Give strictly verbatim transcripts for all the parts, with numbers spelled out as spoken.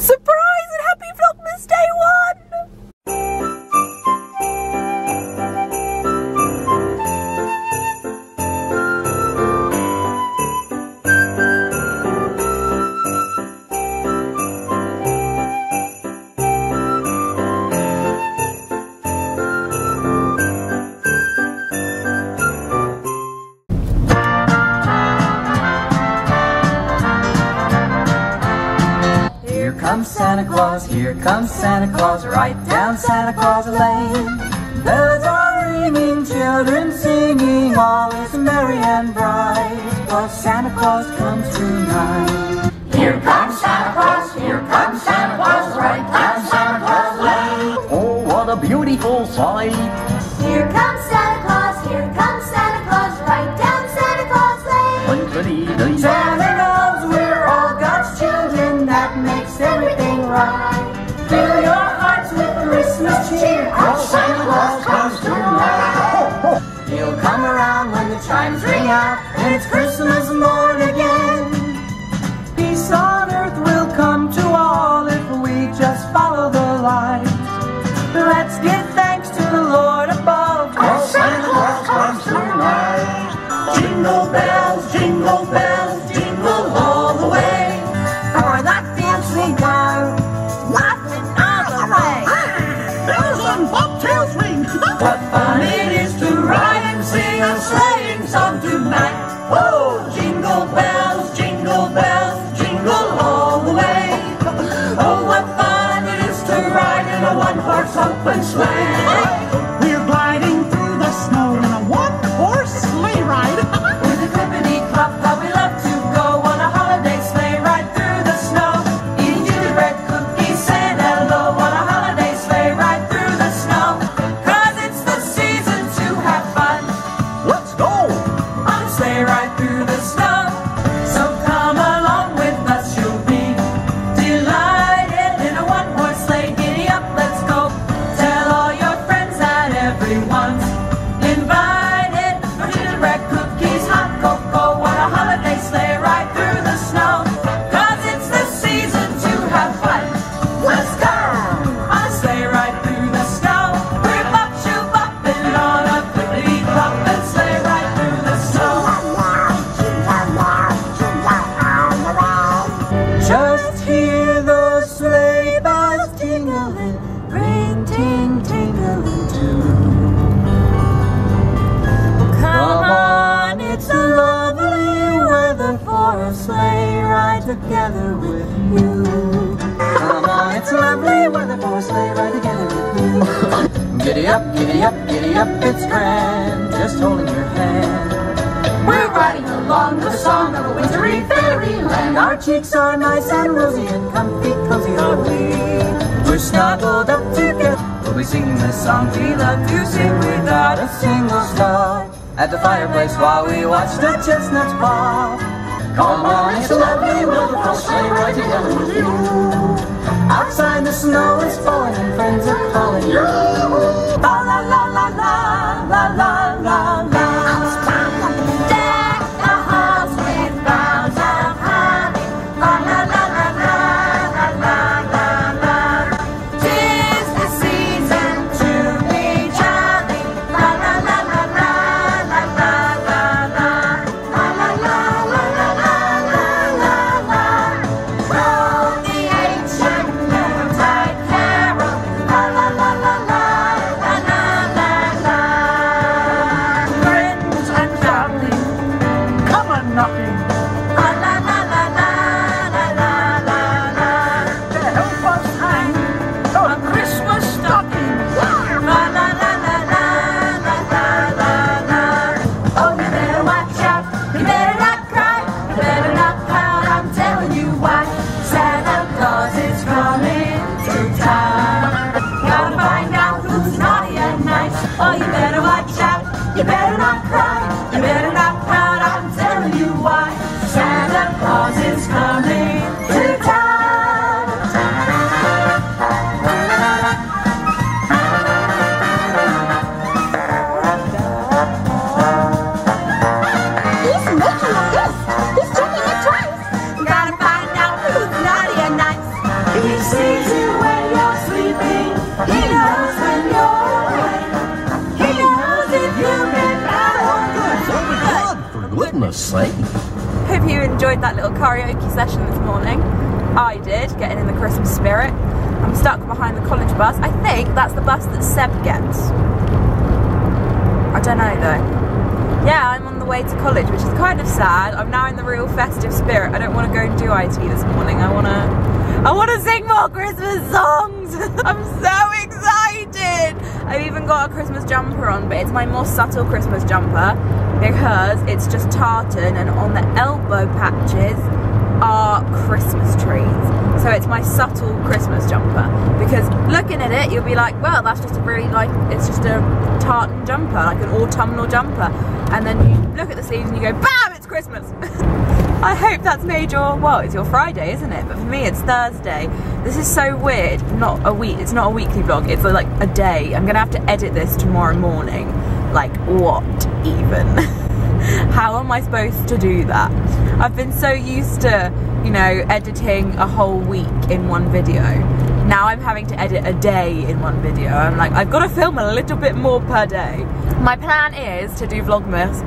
Surprise and happy Vlogmas day one! Santa Claus, here comes Santa Claus, right down Santa Claus Lane. Bells are ringing, children singing, all is merry and bright, for Santa Claus comes tonight. Here comes Santa Claus, here comes Santa Claus, right down Santa Claus Lane. Oh, what a beautiful sight. Here comes Santa Claus, here comes Santa Claus, right down Santa Claus Lane. Santa knows we're all God's children, that makes everything right. Fill your hearts with Christmas cheer, our Santa Claus comes tonight. He'll come around when the chimes ring out, and it's Christmas morn again. Peace on earth will come to all if we just follow the light. Let's give thanks to the Lord above, our Santa Claus comes tonight. Jingle bells, jingle bells, jingle all the way. For that dance we go, bobtails ring. What fun it is to ride and sing a sleighing song tonight. Whoa! Jingle bells, jingle bells, jingle all the way. Oh, what fun it is to ride in a one-horse open sleigh. We're gliding through the snow in a one-horse sleigh ride. With a clippity clop that we love to go on a holiday sleigh ride through the snow. Eating gingerbread cookies, saying hello on a holiday sleigh ride. Together with you. Come on, it's lovely weather for a sleigh ride together with you. Giddy up, giddy up, giddy up, it's grand, just holding your hand. We're riding along the song of a wintry fairyland. Our cheeks are nice and rosy and comfy, cozy are we. We're snuggled up together, we'll be singing this song we love to sing without a single star. At the fireplace while we watch the chestnuts fall. Come on, it's a lovely, wonderful sleigh ride together with you. Outside the snow is falling and friends are calling you. La la la la la la la la la. Deck the halls with boughs of holly. La la la la la la la la. 'Tis the season to be jolly. La la la la la la la la la la la. Roll the ancient noontide carol, la la la la la. He sees you when you're sleeping. He knows when you're awake. He knows if you've been bad or good. Oh my God, for goodness sake. Hope you enjoyed that little karaoke session this morning. I did, getting in the Christmas spirit. I'm stuck behind the college bus. I think that's the bus that Seb gets. I don't know though. Yeah, I'm on the way to college, which is kind of sad. I'm now in the real festive spirit. I don't want to go and do I T this morning. I want to... I want to sing more Christmas songs! I'm so excited! I've even got a Christmas jumper on, but it's my more subtle Christmas jumper because it's just tartan, and on the elbow patches are Christmas trees. So it's my subtle Christmas jumper, because looking at it you'll be like, well, that's just a really, like, it's just a tartan jumper, like an autumnal jumper, and then you look at the sleeves and you go, BAM! It's Christmas! I hope that's made your, well, it's your Friday, isn't it? But for me, it's Thursday. This is so weird. Not a week. It's not a weekly vlog. It's like a day. I'm gonna have to edit this tomorrow morning. Like, what even? How am I supposed to do that? I've been so used to, you know, editing a whole week in one video. Now I'm having to edit a day in one video. I'm like, I've got to film a little bit more per day. My plan is to do Vlogmas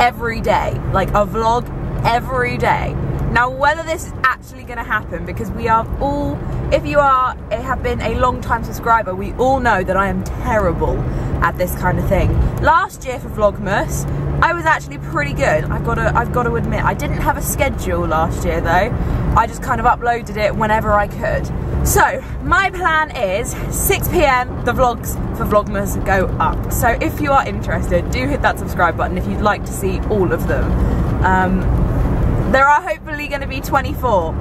every day, like a vlog every day. Now whether this is actually going to happen, because we are all, if you are have been a long time subscriber, we all know that I am terrible at this kind of thing. Last year for Vlogmas I was actually pretty good. I've got to I've got to admit, I didn't have a schedule last year though. I just kind of uploaded it whenever I could. So my plan is six p m the vlogs for Vlogmas go up. So if you are interested, do hit that subscribe button if you'd like to see all of them. Um, There are hopefully going to be twenty-four.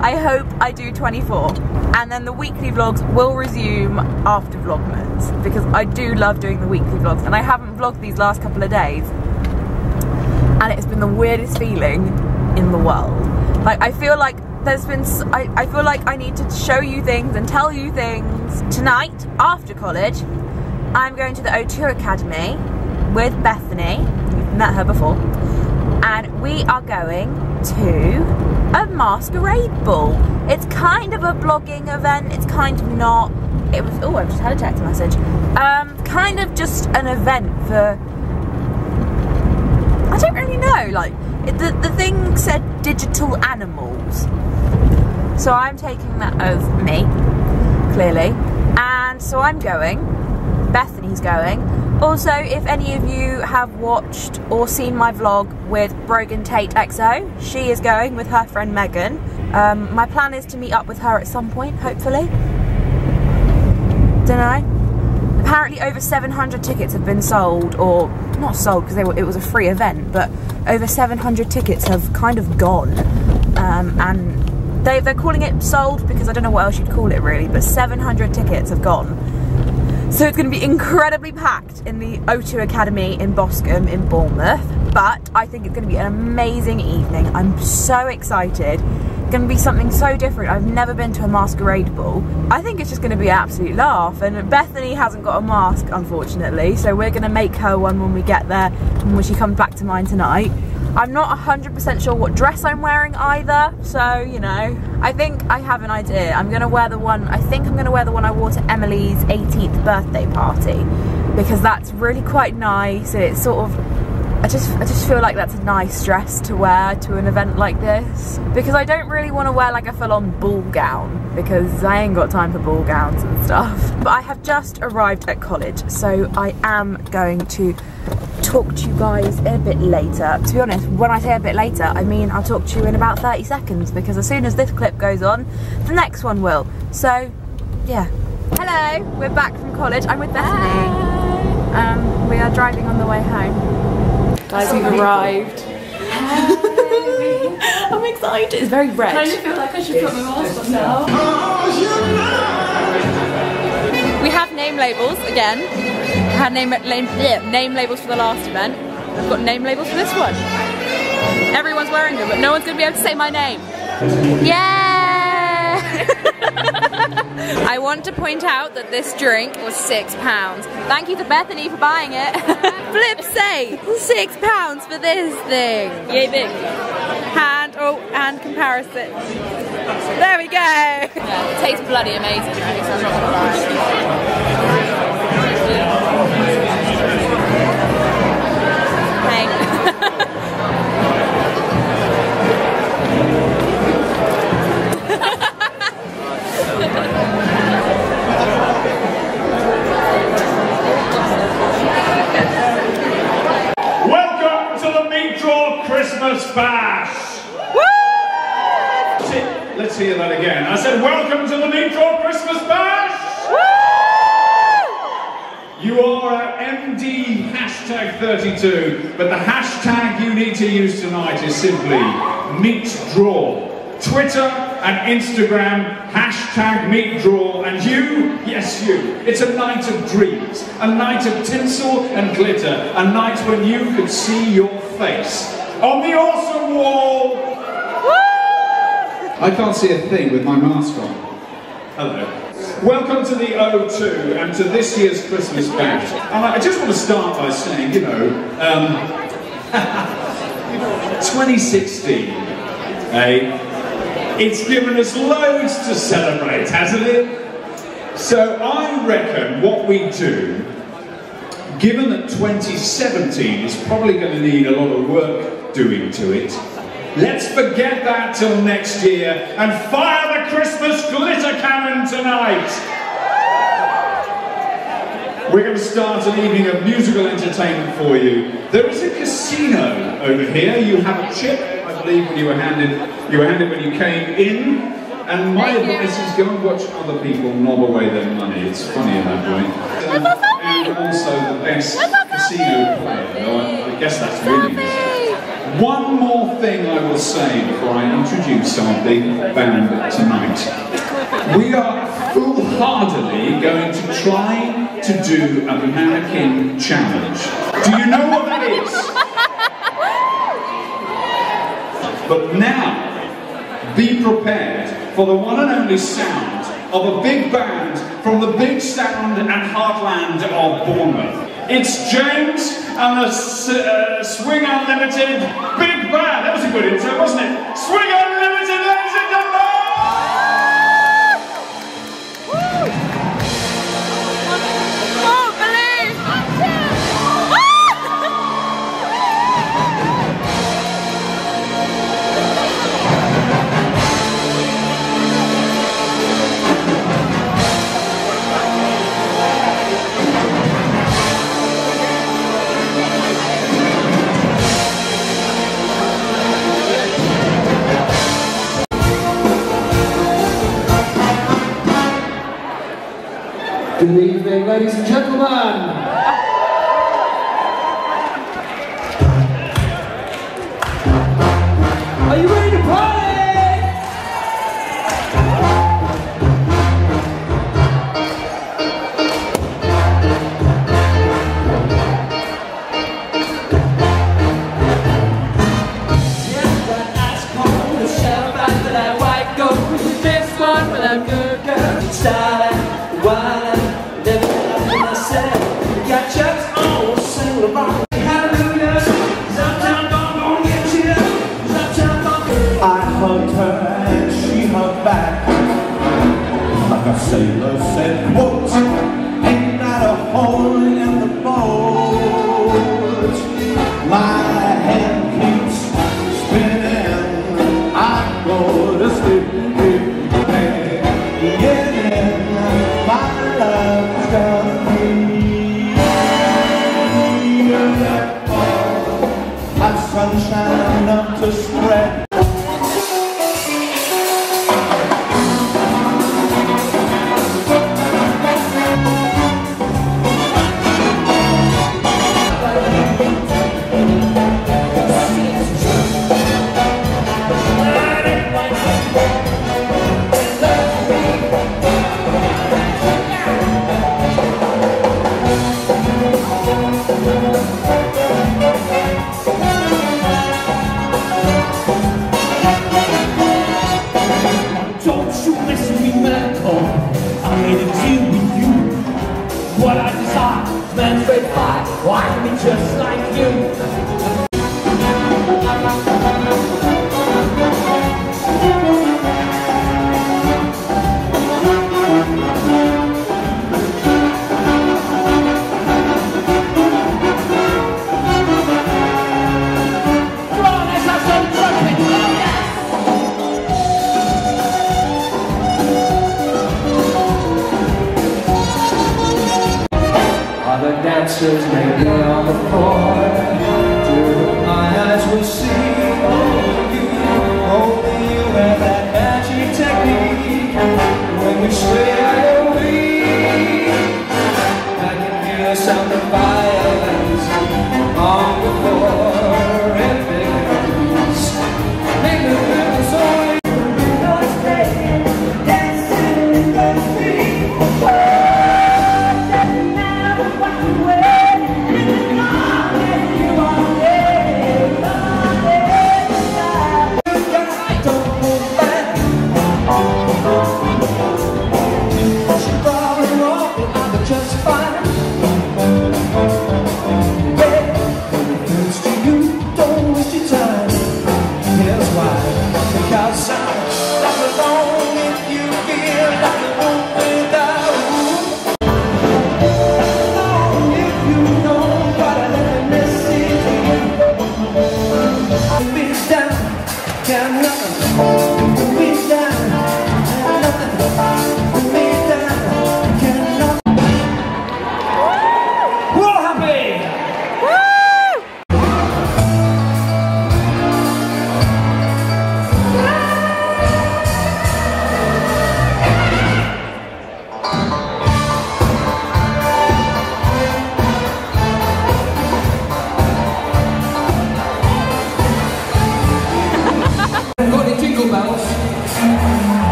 I hope I do twenty-four. And then the weekly vlogs will resume after Vlogmas, because I do love doing the weekly vlogs, and I haven't vlogged these last couple of days, and it's been the weirdest feeling in the world. Like, I feel like there's been, I, I feel like I need to show you things and tell you things. Tonight, after college, I'm going to the O two Academy with Bethany. You've met her before. And we are going to a masquerade ball. It's kind of a blogging event, it's kind of not. It was, oh, I've just had a text message. Um, kind of just an event for, I don't really know, like, it, the, the thing said digital animals. So I'm taking that as me, clearly. And so I'm going, Bethany's going. Also, if any of you have watched or seen my vlog with BroganTateXO, she is going with her friend Megan. Um, my plan is to meet up with her at some point, hopefully. Don't know. Apparently over seven hundred tickets have been sold, or not sold because they were, it was a free event, but over seven hundred tickets have kind of gone. Um, and they, they're calling it sold because I don't know what else you'd call it really, but seven hundred tickets have gone. So it's going to be incredibly packed in the O two Academy in Boscombe in Bournemouth, but I think it's going to be an amazing evening. I'm so excited. It's going to be something so different. I've never been to a masquerade ball. I think it's just going to be an absolute laugh, and Bethany hasn't got a mask, unfortunately, so we're going to make her one when we get there and when she comes back to mine tonight. I'm not one hundred percent sure what dress I'm wearing either, so, you know, I think I have an idea. I'm going to wear the one, I think I'm going to wear the one I wore to Emily's eighteenth birthday party, because that's really quite nice, and it's sort of, I just, I just feel like that's a nice dress to wear to an event like this, because I don't really want to wear like a full-on ball gown, because I ain't got time for ball gowns and stuff. But I have just arrived at college, so I am going to talk to you guys a bit later. To be honest, when I say a bit later, I mean I'll talk to you in about thirty seconds, because as soon as this clip goes on, the next one will. So, yeah. Hello, we're back from college. I'm with Bethany. Um, we are driving on the way home. Guys, we've arrived. I'm excited. It's very red. I kind of feel like I should put my mask on now. We have name labels again. I had name, name, yeah, name labels for the last event. I've got name labels for this one. Everyone's wearing them, but no one's going to be able to say my name. Yeah! I want to point out that this drink was six pounds. Thank you to Bethany for buying it. Flip's sake, six pounds for this thing. Yay big. Hand, oh, hand comparison. There we go. Yeah, it tastes bloody amazing. Right? So I'm not gonna lie. Hey. Welcome to the MeetDraw Christmas Bash. Let's hear that again. I said, welcome to the MeetDraw Christmas Bash! Woo! You are at M D hashtag thirty-two, but the hashtag you need to use tonight is simply MeetDraw. Twitter and Instagram, hashtag MeetDraw, and you, yes you, it's a night of dreams, a night of tinsel and glitter, a night when you can see your face on the awesome wall. I can't see a thing with my mask on. Hello. Welcome to the O two and to this year's Christmas Bash. And I just want to start by saying, you know, um, twenty sixteen, eh? It's given us loads to celebrate, hasn't it? So I reckon what we do, given that twenty seventeen is probably going to need a lot of work doing to it, let's forget that till next year and fire the Christmas glitter cannon tonight! We're going to start an evening of musical entertainment for you. There is a casino over here. You have a chip, I believe, when you were handed, you were handed when you came in. And my advice is go and watch other people knob away their money. It's funny in that way. Um, and also the best casino player. Though I guess that's really. One more thing I will say before I introduce our big band tonight. We are foolhardily going to try to do a mannequin challenge. Do you know what that is? But now, be prepared for the one and only sound of a big band from the big sound and heartland of Bournemouth. It's James and the S uh, Swing Unlimited Big Band. That was a good intro, wasn't it? Swing Unlimited, ladies and gentlemen! Woo! Oh, believe! Good evening, ladies and gentlemen. Are you ready to party? Sailor said, quote, ain't that a hole in the boat? My hand keeps spinning, I'm gonna stick it in, my love's gonna be beautiful, I've sunshine enough to spread. Thank you. sisters may be on the floor. Through my eyes we see only you, only you and that magic technique. When you stay away, I can hear the sound of violins on the floor and fingers. Make the ripples only those days, dancing in those feet.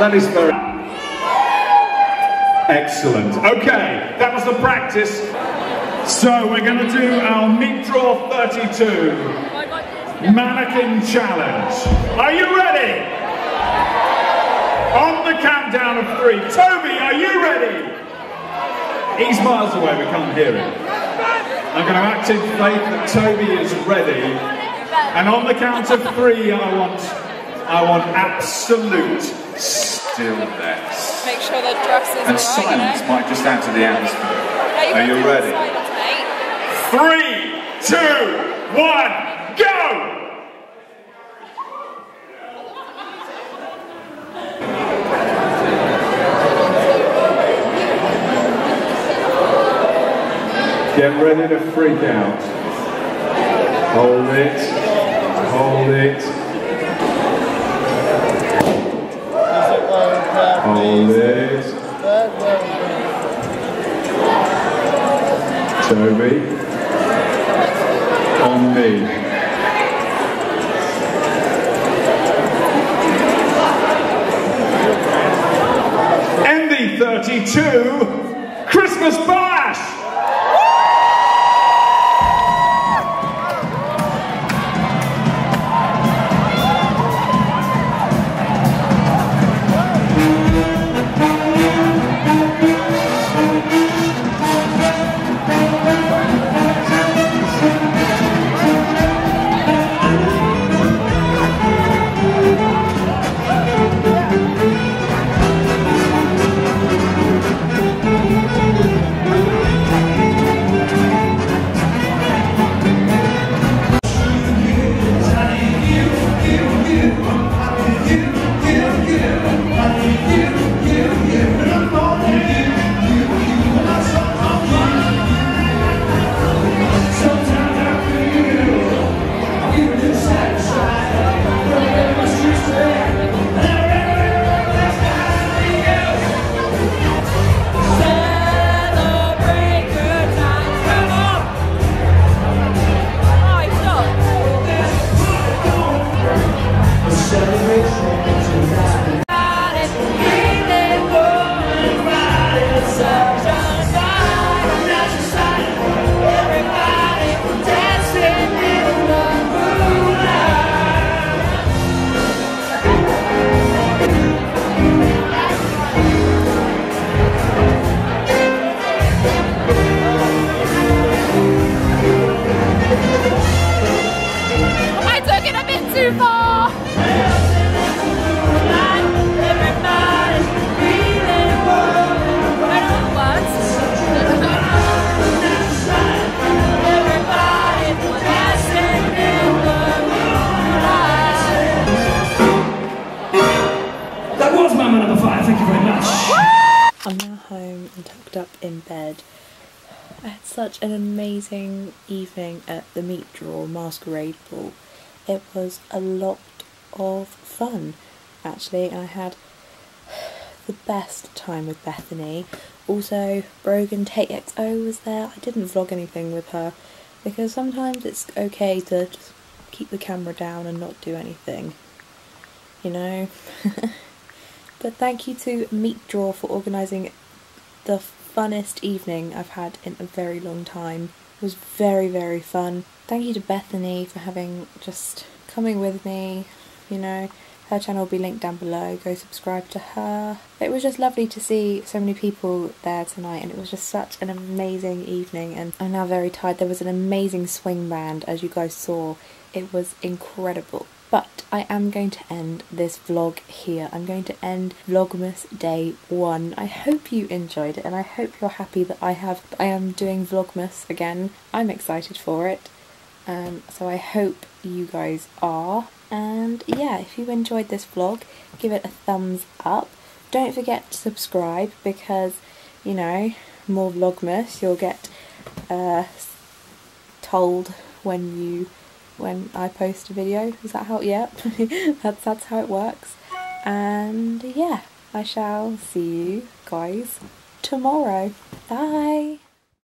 That is very excellent. Okay, that was the practice. So we're going to do our MeetDraw thirty-two mannequin challenge. Are you ready? On the countdown of three. Toby, are you ready? He's miles away, we can't hear him. I'm going to act in faith that Toby is ready. And on the count of three, I want, I want absolute stillness. Make sure the dress is and right, silence you know? Might just add to the atmosphere. Yeah, are you ready? Silence, Three, two, one, go! Get ready to freak out. Hold it. Hold it. Hold it. Toby. On me. N D thirty-two Christmas Bash! Thank you. too far. That was my man number five, thank you very much. I'm now home and tucked up in bed. I had such an amazing evening at the MeetDraw masquerade ball. It was a lot of fun, actually, and I had the best time with Bethany. Also, BroganTateXO was there. I didn't vlog anything with her because sometimes it's okay to just keep the camera down and not do anything, you know. But thank you to MeetDraw for organising the funnest evening I've had in a very long time. It was very, very fun. Thank you to Bethany for having just coming with me, you know. Her channel will be linked down below, go subscribe to her. It was just lovely to see so many people there tonight, and it was just such an amazing evening, and I'm now very tired. There was an amazing swing band, as you guys saw. It was incredible. But I am going to end this vlog here. I'm going to end Vlogmas day one. I hope you enjoyed it, and I hope you're happy that I have. I am doing Vlogmas again. I'm excited for it. Um, so I hope you guys are. And yeah, if you enjoyed this vlog, give it a thumbs up. Don't forget to subscribe because, you know, more Vlogmas. You'll get uh, told when you... when I post a video. Is that how? Yeah, that's, that's how it works. And yeah, I shall see you guys tomorrow. Bye!